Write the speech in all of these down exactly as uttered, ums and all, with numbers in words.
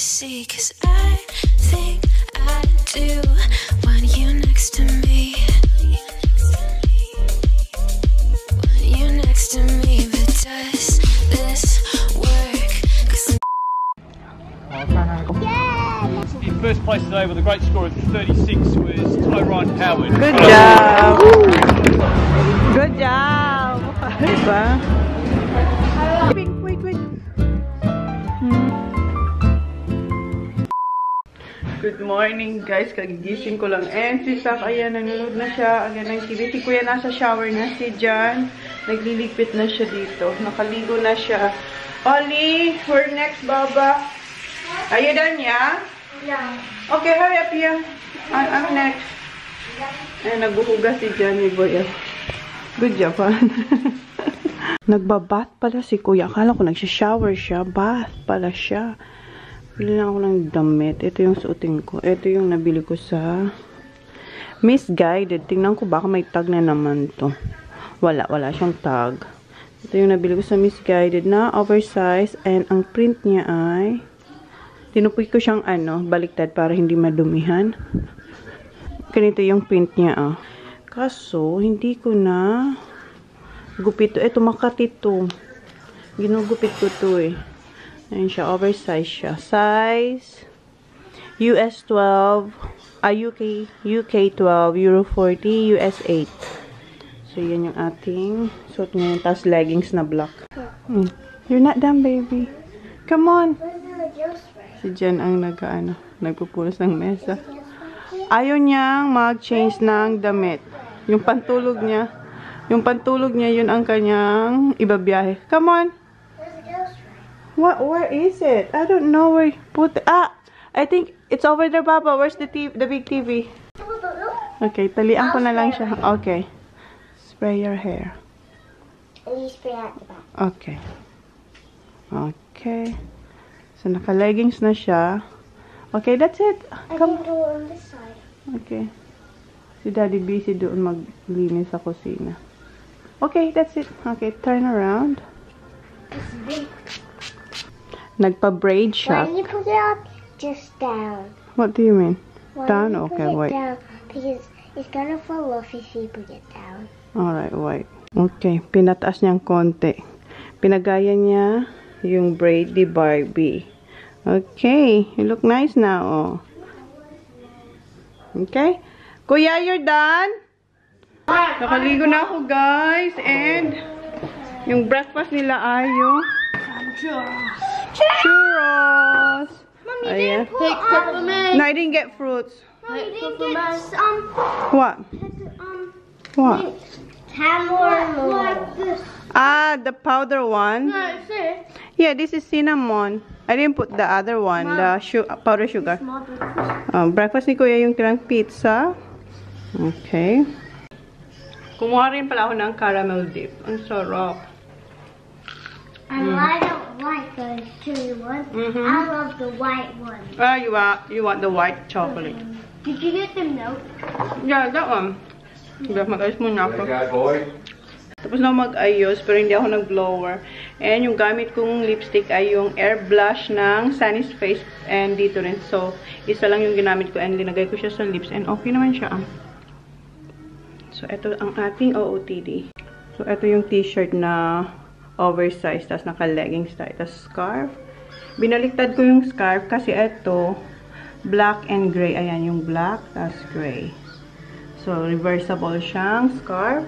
see, cause I think I do want you next to me. Want you next to me, but does this work? Cause I'm in first place today with a great score of thirty-six was Tyrone Howard. Good job! Ooh. Good job! Good morning guys, kagigising ko lang. And si Sak, ayan, nanonood na siya. Ayan ang T V. Si Kuya nasa shower na, si John. Nagliligpit na siya dito. Nakaligo na siya. Oli, we're next, Baba. Are you done, yeah? Yeah. Okay, hurry up, yeah. I'm, I'm next. Ayan, nagbuhugas si John, yung boy. Good job, ha? Nagbabath pala si Kuya. Akala ko nagsha-shower siya. Bath pala siya. Bili na ako ng damit. Ito yung suotin ko. Ito yung nabili ko sa Missguided. Tingnan ko baka may tag na naman to. Wala, wala siyang tag. Ito yung nabili ko sa Missguided na oversized. And ang print niya ay tinupoy ko siyang ano, baliktad para hindi madumihan. Ganito yung print niya ah. Kaso, hindi ko na gupito. Eto, makati to. Ginugupit ko to eh. Ayan siya, oversized siya. Size, U S twelve, ah, U K twelve, Euro forty, U S eight. So, yan yung ating suit ngayon. Tapos leggings na black. Mm. You're not done, baby. Come on! Si Jen ang nag-ano, nagpupulos ng mesa. Ayaw niyang mag-change ng damit. Yung pantulog niya, yung pantulog niya, yun ang kanyang ibabiyahe. Come on! What? Where is it? I don't know where you put it. Ah, I think it's over there, Papa. Where's the T V, the big T V? Okay, talian ko na lang siya. Okay, spray your hair. And you spray out the back. Okay. Okay. So naka-leggings na siya. Okay, that's it. Come. I can go on this side. Okay. Si Daddy busy doon maglinis sa kusina. Okay, that's it. Okay, turn around. It's big. Nagpa-braid siya. When you put it up, just down. What do you mean? When down? You okay, wait. Down, because it's gonna fall off if you put it down. Alright, wait. Okay, pinataas niyang konti. Pinagaya niya yung braid ni Barbie. Okay, you look nice now. Oh. Okay? Kuya, you're done? Nakaligo na ako, guys. And yung breakfast nila ay yung churros. Churros! Mommy, you didn't put um, No, I didn't get fruits. Mommy, you didn't get some... What? Um, what? Tamarind. Like this. Ah, the powder one? No, it's this. Yeah, this is cinnamon. I didn't put the other one, Mom, the su powder sugar. Um, breakfast ni Kuya yung tirang pizza. Okay. Kumuha rin pala ako ng caramel dip. Ang sarap. And mm. I don't like the chewy one. Mm-hmm. I love the white one. Ah, you want you want the white chocolate. Mm-hmm. Did you get the milk? Yeah, that one. Dapat mag-ayos muna ako. Tapos na mag-ayos, pero hindi ako nag-blower. And yung gamit kong lipstick ay yung air blush ng Sunny's Face and deodorant. So, isa lang yung ginamit ko and linagay ko siya sa lips. And okay naman siya. So, ito ang ating O O T D. So, ito yung t-shirt na oversized, tapos naka-leggings tayo, tapos scarf. Binaliktad ko yung scarf kasi ito, black and gray. Ayan yung black, tapos gray. So, reversible siyang scarf.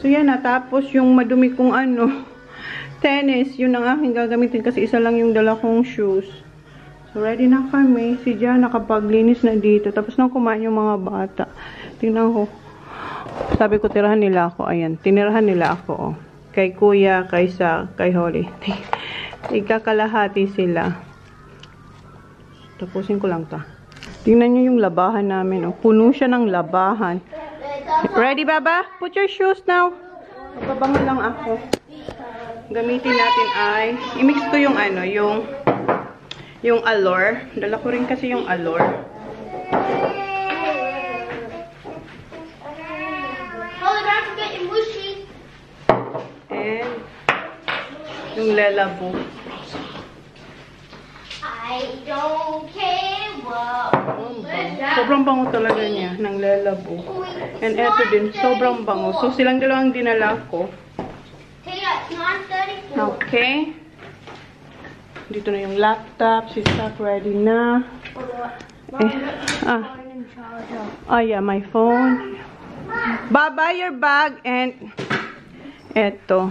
So, yan na. Tapos yung madumi kong ano, tennis, yun ang aking gagamitin kasi isa lang yung dala kong shoes. So, ready na kami. Si Jan nakapaglinis na dito. Tapos nang kumain yung mga bata. Tingnan ko. Sabi ko, tirahan nila ako. Ayan, tinirahan nila ako, oh. Kay Kuya, kay Sak, kay Holly. Ikakalahati sila. Tapusin ko lang ta. Tingnan nyo yung labahan namin. Oh. Puno siya ng labahan. Ready, Baba? Put your shoes now. Papabangon lang ako. Gamitin natin ay, imix ko yung ano, yung yung Allure. Dala ko rin kasi yung Allure. Yung Lelaboo. I don't care what. Sobrang bango talaga niya ng Lelaboo. And eto din, sobrang bango. So silang dalawang dinala ko. Okay. Dito na yung laptop. She's not ready na. Eh, ah. Oh yeah, my phone. Baba, your bag and eto.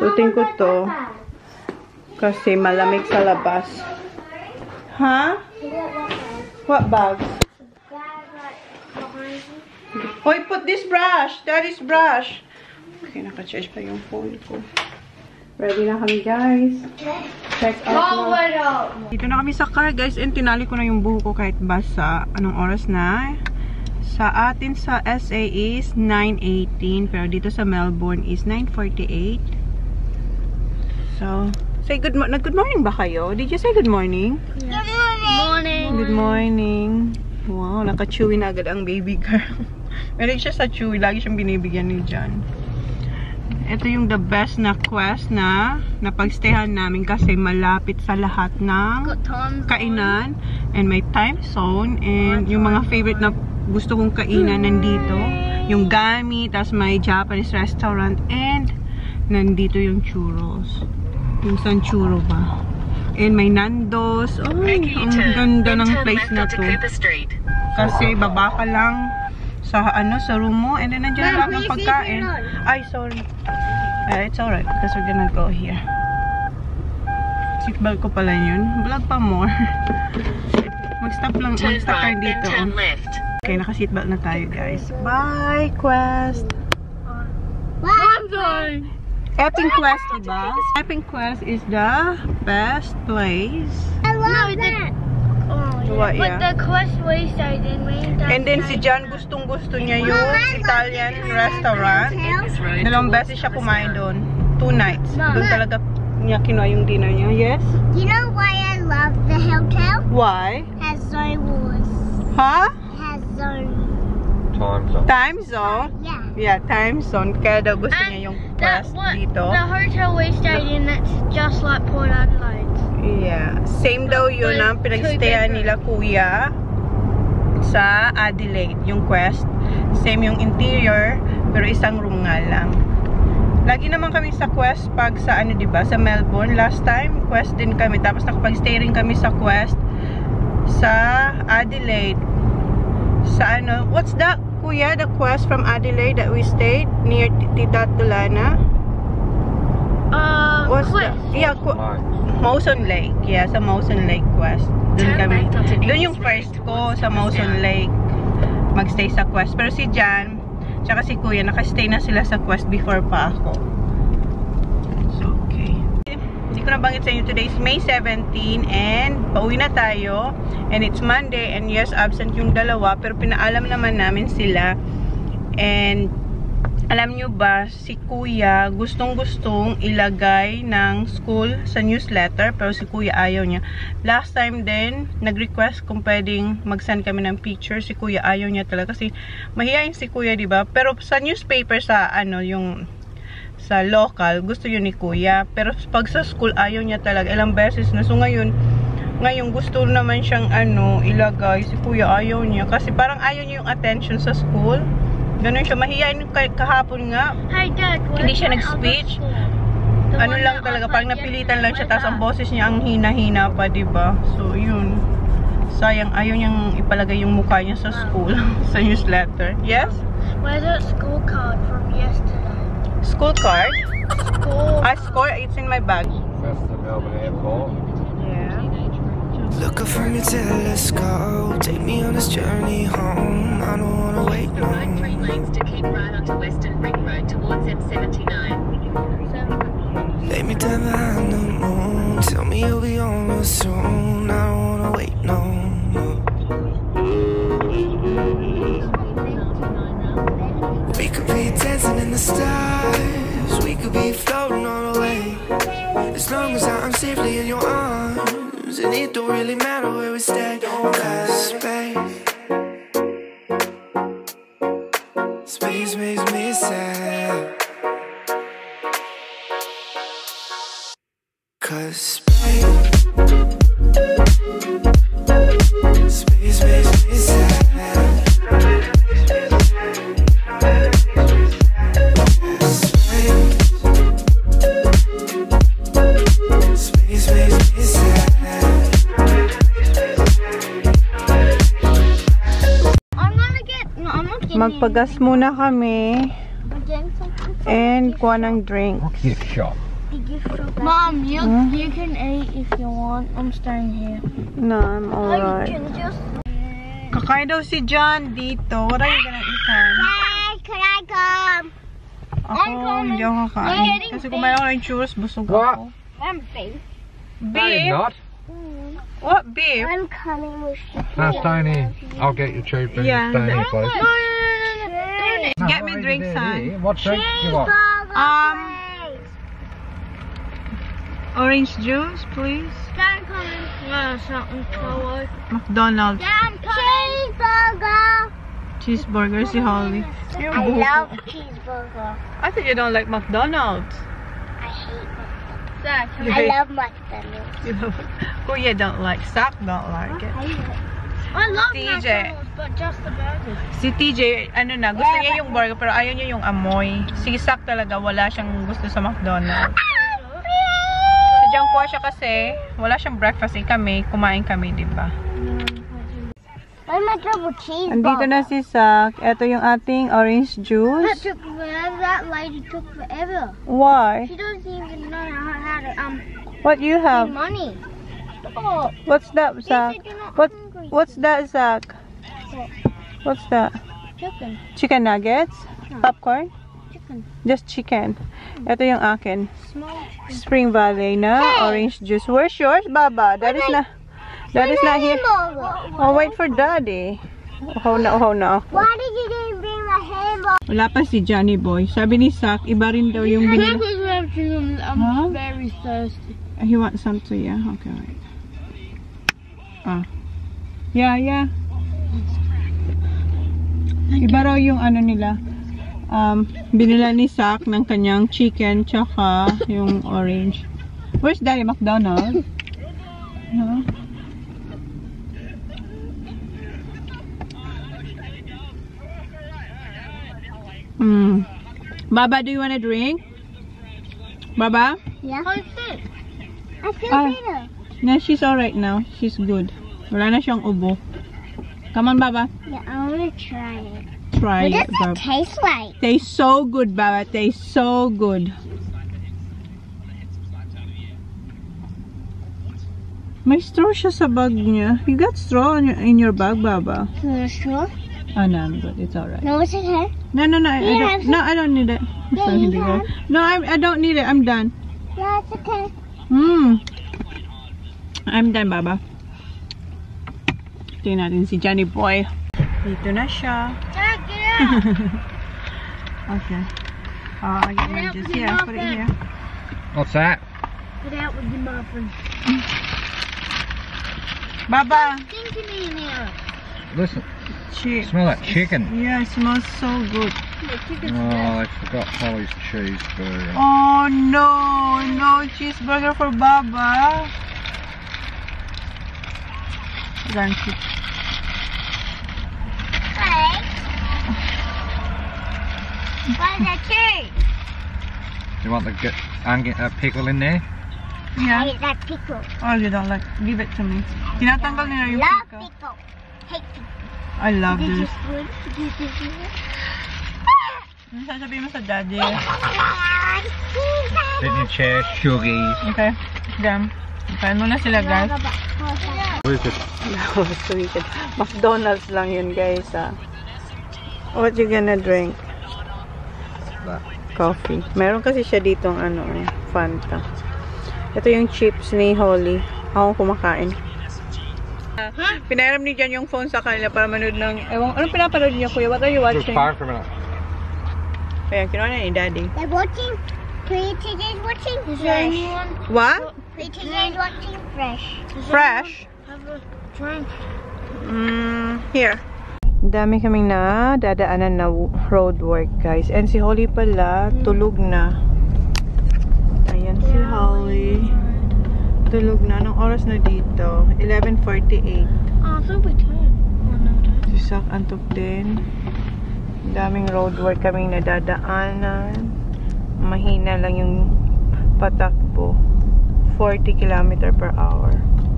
So tingin ko to kasi malamig sa labas. Huh? What bags? Oy, put this brush. That is brush. Okay, naka-charge pa yung phone ko. Ready na kami, guys. Check out na. Dito na kami sa car, guys. And tinali ko na yung buho ko kahit basa. Anong oras na? Sa atin sa S A is nine eighteen. Pero dito sa Melbourne is nine forty-eight. So, say good morning. Good morning ba kayo? Did you say good morning? Yes. Good morning. Good morning. Wow, naka-chewy na agad ang baby girl. Meron siya sa chewy. Lagi siyang binibigyan ni John. Ito yung the best na quest na napagstayhan namin kasi malapit sa lahat ng kainan and may time zone and yung mga favorite na gusto kong kainan nandito. Yung gami, tas may Japanese restaurant and nandito yung churros. Yung san churro ba? And may Nando's. Oh, ang ganda ng place na to. Kasi baba ka lang sa ano, sa room mo, and then nandiyan lang ang pagkain. Ay, sorry. Uh, it's alright, because we're gonna go here. Seatbelt ko pala yun. Vlog pa more. Mag-stop lang, mag-stop tayo dito. Okay, naka-seatbelt na tayo, guys. Bye, Quest! Bye! Bye! Epping Quest, diba? Epping Quest is the best place. I love that! But yeah. The quest we started when And then si John gustong-gusto niya yung Italian restaurant. Dalawang beses siya kumain doon. Two nights. Doon talaga niya kinuha yung dinner niya. Yes? You know why I love the hotel? Why? It has zone wars. Huh? It has zone. Time zone. Time zone? Yeah. Yeah, time zone. Kaya daw gusto niya yung quest dito. The hotel we stayed in, that's just like Port Adelaide. Yeah. Same daw yun ang pinagstayan nila kuya sa Adelaide, yung quest. Same yung interior, pero isang room nga lang. Lagi naman kami sa quest pag sa ano, diba? Sa Melbourne. Last time, quest din kami. Tapos nakapag-stay rin kami sa quest sa Adelaide. Sa ano, what's that, kuya? The quest from Adelaide that we stayed near Tita Tulana? Uh, what's that? Yeah, Mouson Lake, yeah, sa Mouson Lake Quest. Doon kami. Doon yung first ko sa Mouson Lake. Magstay sa Quest. Pero si Jan, tsaka si Kuya, nakastay na sila sa Quest before pa ako. It's okay. Hindi ko nabanggit sa inyo, today is May seventeenth and pauwi na tayo. And it's Monday and yes, absent yung dalawa. Pero pinaalam naman namin sila. And alam nyo ba, si Kuya gustong-gustong ilagay ng school sa newsletter, pero si Kuya ayaw niya. Last time din, nag-request kung pwedeng mag-send kami ng picture. Si Kuya ayaw niya talaga kasi mahihain si Kuya, diba? Pero sa newspaper, sa ano, yung sa local, gusto yun ni Kuya. Pero pag sa school, ayaw niya talaga. Ilang beses na. So ngayon, ngayon gusto naman siyang ano, ilagay. Si Kuya ayaw niya kasi parang ayaw niya yung attention sa school. Ganun siya. Mahihain kahapon nga. Hi, Dad. Hindi siya nag-speech. Ano lang talaga. Parang napilitan lang siya. Tapos ang boses niya ang hina-hina pa, diba? So, yun. Sayang. Ayaw niyang ipalagay yung mukha niya sa school. Sa newsletter. Yes? Where's that school card from yesterday? School card? School. I score. It's in my bag. That's the Melbourne Airport. Yeah. Look up from your telescope. Take me on this journey home. I don't wanna wait long. To keep right onto Western Ring Road towards M seventy-nine. Lay me down behind the moon. Tell me you'll be on real soon. I don't wanna wait no more. We could be dancing in the stars. We could be floating all the way. As long as I'm safely in your arms, and it don't really matter where we stay. Don't pass space. Space makes me sad. Cause space Magpagas muna kami. And kuha ng drink. Gift shop. Mom, you hmm? you can eat if you want. I'm staying here. No, I'm alright. Just... Kakain daw si John dito. What are you gonna eat? Dad, can I come? Ako, hindi ako kakain. Kasi kumain ako ng churros, busog ako. I'm beef. Beef? No, not. What beef? I'm coming with you. No, stay here. I'll get you cheap and yeah. Stay here, please. No, no, no, no. Get no, me drinks, son. What drink do you want? Um... Orange juice, please. Dad, I'm coming. No, something cold. McDonald's. Dad, I'm coming. Cheeseburger. Cheeseburger, see Holly. I love cheeseburger. I think you don't like McDonald's. I hate McDonald's. Zach, I hate? love McDonald's. You love oh, you don't like. Zach don't like it. I hate it. I love McDonald's, but just the burgers. Si T J, ano na, gusto yeah, niya yung burger, pero ayaw niya yung amoy. Si Zach talaga, wala siyang gusto sa McDonald's. Diyan kuha siya kasi wala siyang breakfast eh kami, kumain kami, di ba? Why my double cheese? Andito na si Zach. Ito yung ating orange juice. That took forever. That lady took forever. Why? She doesn't even know how to um. What you have? Money. Oh. What's that, Zach? What? What's that, Zach? What? What's that? Chicken. Chicken nuggets? No. Popcorn? Just chicken. Ito yung akin. Spring Valley na hey. Orange juice. Where's yours, Baba? That is na. That is not here. Oh, wait for Daddy. Oh no, oh no. Why did you didn't bring my hamburger? Wala pa si Johnny Boy. Sabi ni Zach, iba rin daw yung binili. I'm huh? very thirsty. He wants some too, yeah. Okay, wait. Ah. Yeah, yeah. Iba raw yung ano nila. Um, binila ni Zach ng kanyang chicken tsaka yung orange. Where's Daddy? McDonald's? Huh? Mm. Baba, do you want a drink? Baba? Yeah. How is it? I feel ah, better. Yeah, she's alright now. She's good. Wala na siyang ubo. Come on, Baba. Yeah, I want to try it. Try what does it, it taste like? Tastes so good, Baba. Tastes so good. May straw siya sa bag niya. You got straw in your, in your bag, Baba? No straw? Oh, no, I'm good. It's alright. No, is it here? No, no, no. I, I don't, no, I don't need it. Yeah, so you can. No, I, I don't need it. I'm done. No, it's okay. Mm. I'm done, Baba. Tingnan natin si Johnny Boy. Dito na siya. Okay. Uh, I get my juice here. Put it here. What's that? Get out with the muffin. Baba. It's stinking in here. Listen. Cheap. Smell that chicken. Yeah, it smells so good. Oh, I forgot Holly's cheeseburger. Oh no, no cheeseburger for Baba. Thank you. What is that cheese? Do you want the good, um, uh, pickle in there? Yeah. I hate that pickle. Oh, you don't like it. Give it to me. I love pickle. pickle. Hate pickle. I love Did this. Did you spoon? Did you sasabihin mo sa Daddy? Didn't you share sugar? Okay. Gam. Kain muna sila, guys. McDonald's lang yun, guys. Ah. What you gonna drink? Coffee. Meron kasi siya ditong ano eh, Fanta. Ito yung chips ni Holly. Ako kumakain. Uh, Pinairam ni John yung phone sa kanila para manood ng... Ewan, anong pinapanood niya, Kuya? What are you watching? Just for a minute. Ayan, kinuha na ni Daddy. They're watching. Pretty Days watching Fresh. What? Pretty Days watching Fresh. Fresh? Have a drink. Mm, here. Dami kaming na dadaanan na road work, guys. And si Holly pala, tulog na. Ayan si Holly. Tulog na. Anong oras na dito? eleven forty-eight. Ah, so we turn. Si Zach antok din. Daming road work kaming na dadaanan. Mahina lang yung patakbo. forty kilometers per hour.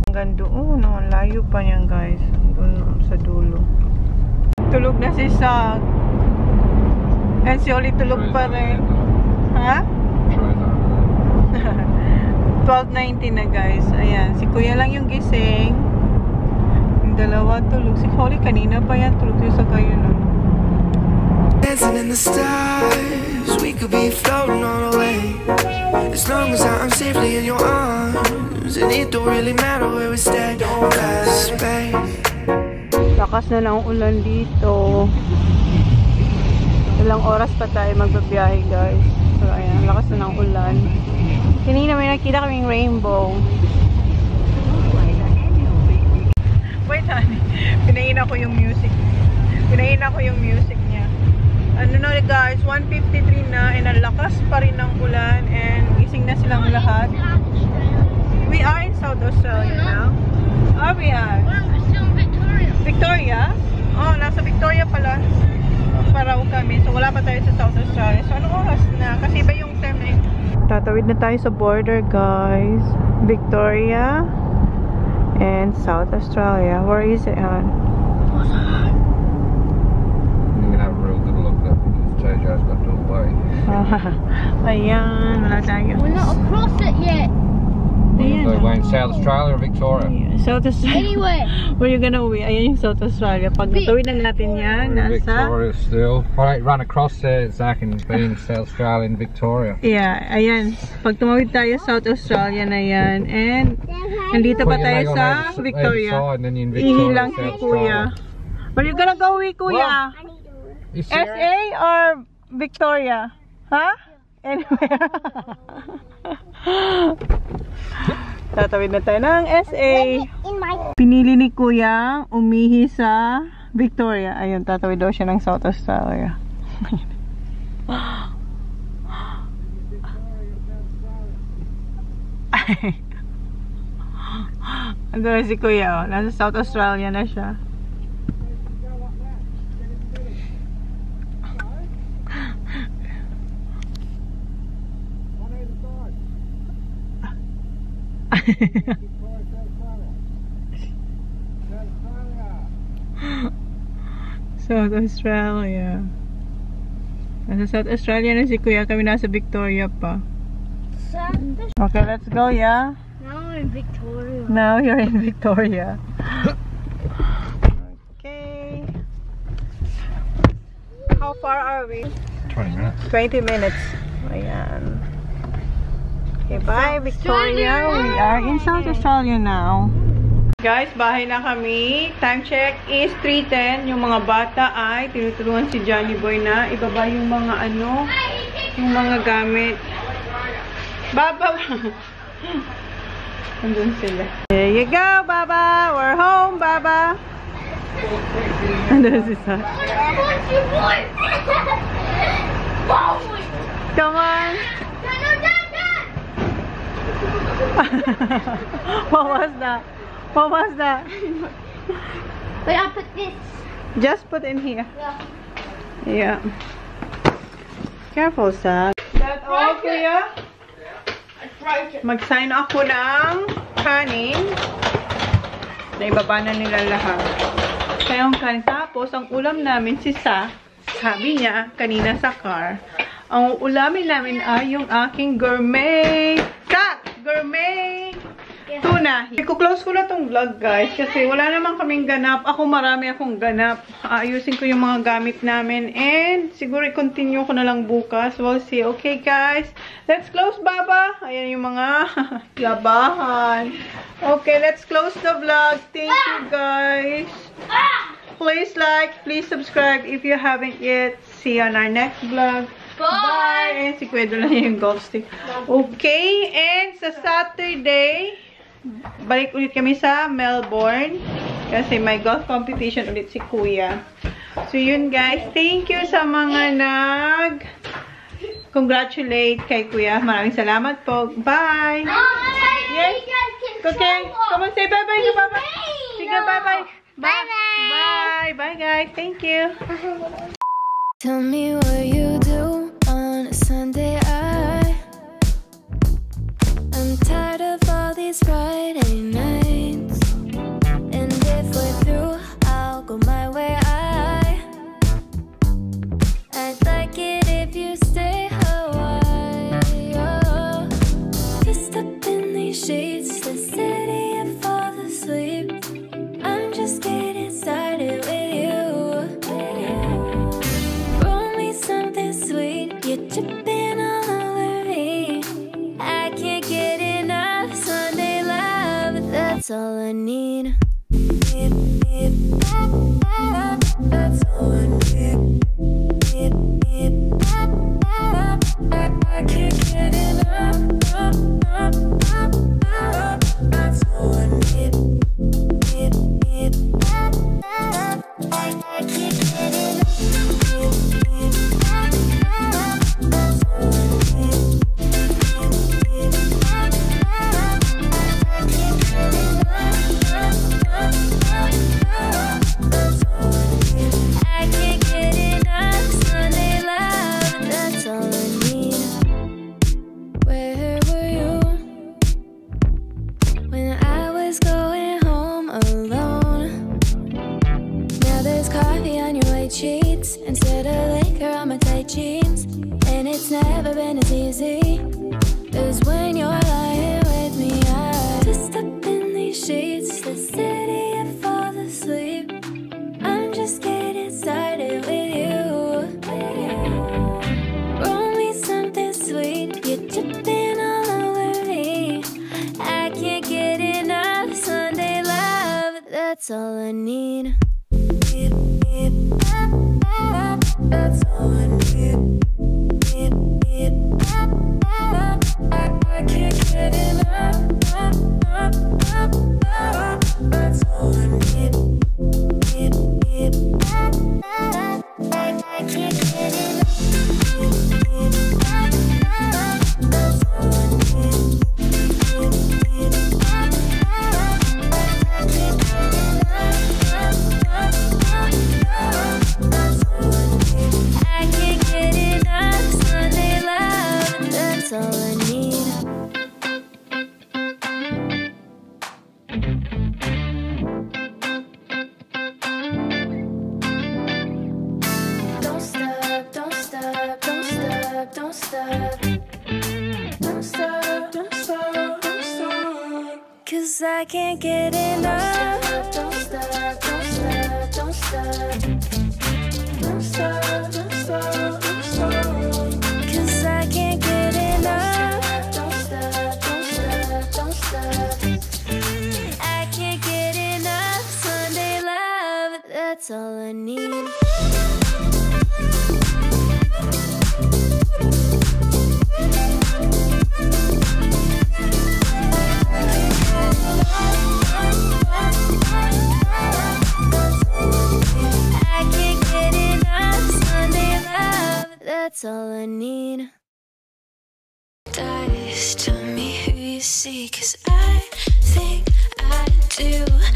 Hanggang doon. Ang layo pa niyan, guys. Doon sa dulo. Tulog na si Zach. And si Oli tulog pa rin. Ha? twelve ninety na guys. Ayan. Si Kuya lang yung gising. Yung dalawa tulog. Si Oli kanina pa yan. Tulog yung sakay yun. Dancing in the stars. We could be floating on away. As long as I'm safely in your arms. And it don't really matter where we stay. Don't pass space. Lakas na lang ulan dito. Ilang oras pa tayo magbabiyahe guys. So ayan, lakas na ng ulan. Kanina may nakita kaming rainbow. Wait honey, pinahin ako yung music. Pinahin ako yung music niya. Ano na guys, one fifty-three na and ang lakas pa rin ng ulan and gising na silang lahat. We are in South Australia now. Are we are? Well, we're still in Victoria. Victoria? Oh, nasa Victoria pala. Parao kami. So, wala pa tayo sa South Australia. So, anong oras na? Kasi ba yung time na yun? Tatawid na tayo sa border, guys. Victoria and South Australia. Where is it, hon? You're gonna have a real good look at this change. I just got to away. Ayan. Wala tayo. We're not across it yet. Ayan. We're in South Australia or Victoria? South Australia. Anyway. Where you gonna be? Ayan yung South Australia. Pag natuwid na natin yan, nasa? Victoria still. Alright, run across there, Zach, and be in South Australia and Victoria. Yeah, ayan. Pag tumawid tayo, South Australia na yan. And, nandito pa tayo sa Victoria. Ihilang si Kuya. Where you gonna go, we, Kuya? S A or Victoria? Huh? Anywhere. Tatawid na tayo ng S A. Pinili ni Kuya umihi sa Victoria. Ayun, tatawid daw siya ng South Australia. Ando na si Kuya, oh. Nasa South Australia na siya. South Australia. Nasa South Australia na si Kuya. Kami nasa Victoria pa. Okay, let's go, yeah? Now we're in Victoria. Now you're in Victoria. Okay. How far are we? twenty minutes. twenty minutes. Ayan. Okay, bye Victoria. We are in South Australia now. Guys, bahay na kami. Time check is three ten. Yung mga bata ay tinutulungan si Johnny Boy na ibaba yung mga ano, yung mga gamit. Baba! Andun sila. There you go, Baba! We're home, Baba! Andun si Sam. Come on! What was that? What was that? Wait, I put this. Just put in here. Yeah. Yeah. Careful, Sam. Is that all, Kuya? Yeah. Mag-sign ako ng kanin. Na ibaba na nila lahat. Kaya yung kanin. Tapos, ang ulam namin si Sa, sabi niya kanina sa car, ang ulamin namin ay yung aking gourmet. Sa! Gourmet tuna. I-close ko na tong vlog guys kasi wala naman kaming ganap. Ako marami akong ganap. Ayusin ko yung mga gamit namin and siguro i-continue ko na lang bukas. We'll see. Okay guys, let's close Baba. Ayan yung mga labahan. Okay, let's close the vlog. Thank you guys. Please like, please subscribe if you haven't yet. See you on our next vlog. Bye! And si Kuya doon lang yung golf stick. Okay, and sa Saturday, balik ulit kami sa Melbourne. Kasi may golf competition ulit si Kuya. So yun guys, thank you sa mga nag-congratulate kay Kuya. Maraming salamat po. Bye! Yes? Okay, come on, say bye-bye to Papa. Sige, bye-bye. Bye-bye! Bye! Bye guys, thank you! Tell me what you do. Sunday I I'm tired of all these Friday nights. And if we're through, I'll go my way. I I'd like it. That's all I need. That's all I need. I can't get enough. That's all I need. I can't get enough. That's all I need. I can't get enough. That's all I need. I can't get enough. Sunday love. That's all I need. Where were you when I was going home alone? Now there's coffee on your white sheets instead of liquor on my tight jeans, and it's never been as easy as when you're lying with me. I just up in these sheets, the city, I fall asleep. I'm just getting started with you. Roll me something sweet, you're dripping all over me. I can't get enough Sunday love. That's all I need. That's all I need. I can't get enough. That's all I need. I can't get enough. That's all I need. I can't get enough. That's all I need. I can't get enough Sunday love. That's all I need. Don't stop, don't stop, don't stop, don't stop. Cause I can't get enough. Don't stop, don't stop, don't stop, don't stop, don't stop, don't stop. Cause I can't get enough. Don't stop, don't stop, don't stop. I can't get enough Sunday love. That's all I need. I can't get enough Sunday love. That's all I need. Dice, tell me who you see, cause I think I do.